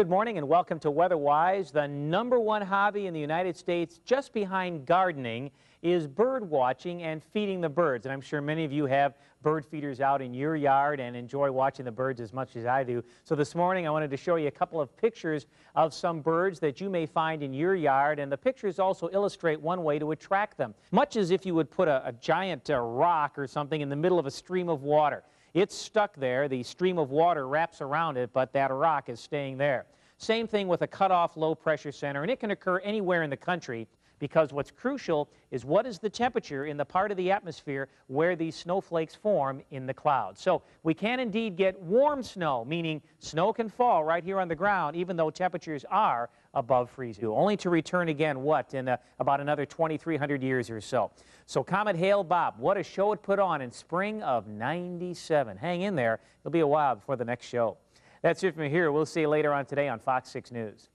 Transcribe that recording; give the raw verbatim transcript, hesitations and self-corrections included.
Good morning and welcome to Weatherwise. The number one hobby in the United States, just behind gardening, is bird watching and feeding the birds. And I'm sure many of you have bird feeders out in your yard and enjoy watching the birds as much as I do. So this morning I wanted to show you a couple of pictures of some birds that you may find in your yard, and the pictures also illustrate one way to attract them. Much as if you would put a, a giant uh, rock or something in the middle of a stream of water. It's stuck there, the stream of water wraps around it, but that rock is staying there. Same thing with a cut-off low-pressure center, and it can occur anywhere in the country because what's crucial is what is the temperature in the part of the atmosphere where these snowflakes form in the clouds. So we can indeed get warm snow, meaning snow can fall right here on the ground even though temperatures are above freezing, only to return again, what, in uh, about another twenty-three hundred years or so. So Comet Hale-Bopp, what a show it put on in spring of ninety-seven. Hang in there. It'll be a while before the next show. That's it from here. We'll see you later on today on Fox six News.